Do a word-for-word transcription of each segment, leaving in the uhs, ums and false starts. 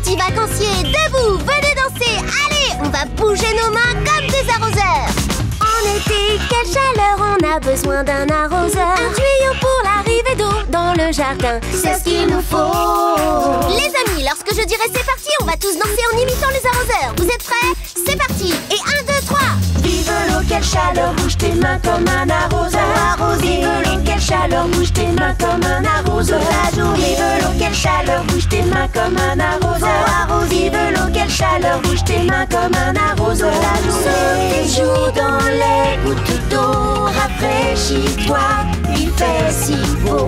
Petits vacanciers, debout, venez danser. Allez, on va bouger nos mains comme des arroseurs. En été, quelle chaleur, on a besoin d'un arroseur. Un tuyau pour l'arrivée d'eau dans le jardin, c'est ce qu'il nous faut. Les amis, lorsque je dirai c'est parti, on va tous danser en imitant les arroseurs. Vous êtes prêts? C'est parti. Et un, deux, trois. Vive l'eau, quelle chaleur, bouge tes mains comme un arroseur. Vive l'eau, quelle chaleur, bouge tes mains comme un arroseur. Vive l'eau, quelle chaleur, bouge tes mains comme un arroseur. Vive l'eau, quelle chaleur, bouge tes mains comme un arroseur. Saute tes joues dans les gouttes d'eau, rafraîchis-toi, il fait si beau.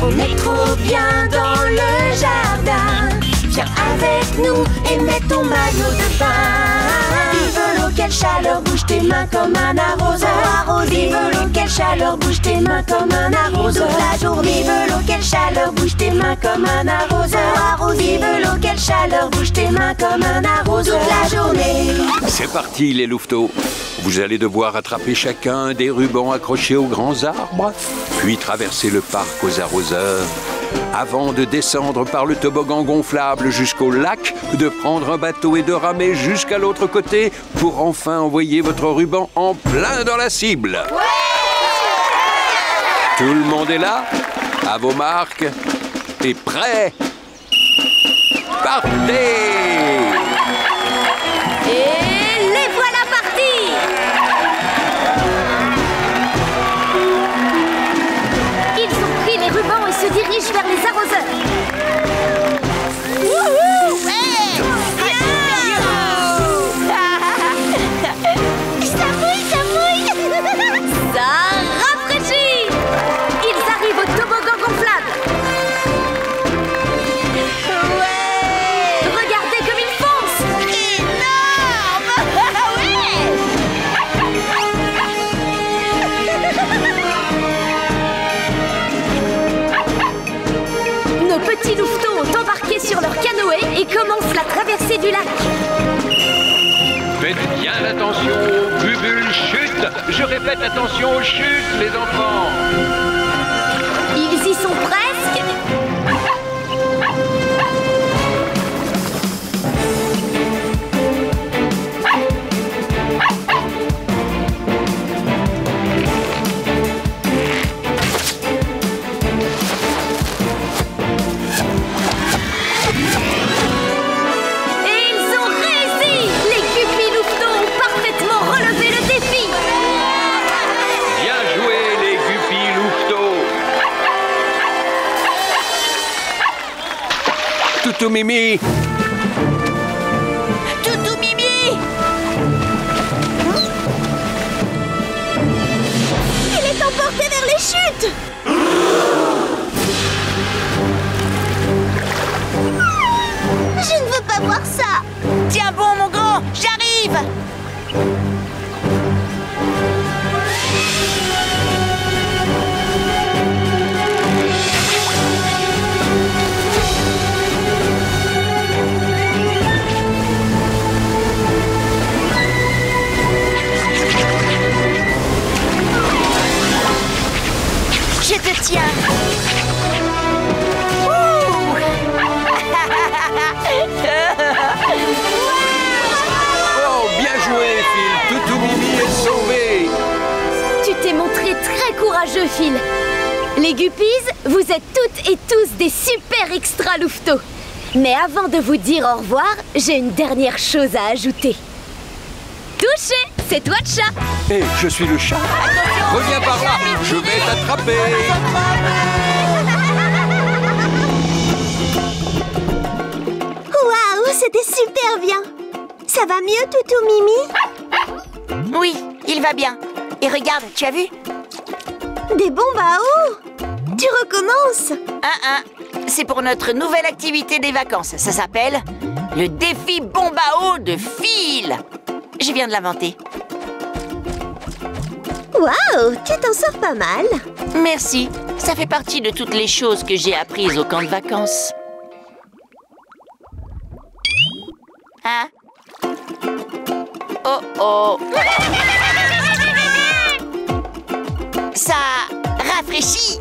On est trop bien dans le jardin, viens avec nous et mets ton maillot de bain. Vive l'eau, quelle chaleur, bouge tes mains comme un arroseur. Vive l'eau, quelle chaleur, bouge tes mains comme un arroseur. Vive l'eau, quelle chaleur, bouge tes mains comme un arroseur. Vive l'eau, quelle chaleur, bouge tes mains comme un arroseur. La journée. C'est parti les louveteaux. Vous allez devoir attraper chacun des rubans accrochés aux grands arbres, puis traverser le parc aux arroseurs, avant de descendre par le toboggan gonflable jusqu'au lac, de prendre un bateau et de ramer jusqu'à l'autre côté pour enfin envoyer votre ruban en plein dans la cible. Ouais! Tout le monde est là, à vos marques, et prêt? Partez! Et... dirige vers les arroseurs. Wouhou! Hey! Wow! Ça mouille, ça mouille! Ça rafraîchit! Ils arrivent au toboggan gonflable. Ouais! Regardez comme ils foncent! Énorme! Ouais! Les petits louveteaux ont embarqué sur leur canoë et commencent la traversée du lac. Faites bien attention, Bubule chute. Je répète, attention aux chutes, les enfants. Ils y sont presque. Toutou Mimi! Toutou Mimi! Il est emporté vers les chutes! Je ne veux pas voir ça! Tiens bon, mon grand, j'arrive! Je te tiens. Wow. Oh, bien joué, Phil. Toutou Mimi est sauvé. Tu t'es montré très courageux, Phil. Les Guppies, vous êtes toutes et tous des super extra louveteaux. Mais avant de vous dire au revoir, j'ai une dernière chose à ajouter. Touché, c'est toi le chat. Hé, hey, je suis le chat. Attention. Reviens par là, je vais t'attraper. Waouh, c'était super bien. Ça va mieux, Toutou Mimi? Oui, il va bien. Et regarde, tu as vu? Des bombes à eau? Tu recommences? Un, un. C'est pour notre nouvelle activité des vacances. Ça s'appelle le défi bombe à eau de Phil. Je viens de l'inventer. Waouh, tu t'en sors pas mal. Merci, ça fait partie de toutes les choses que j'ai apprises au camp de vacances. Hein? Oh oh. Ça rafraîchit.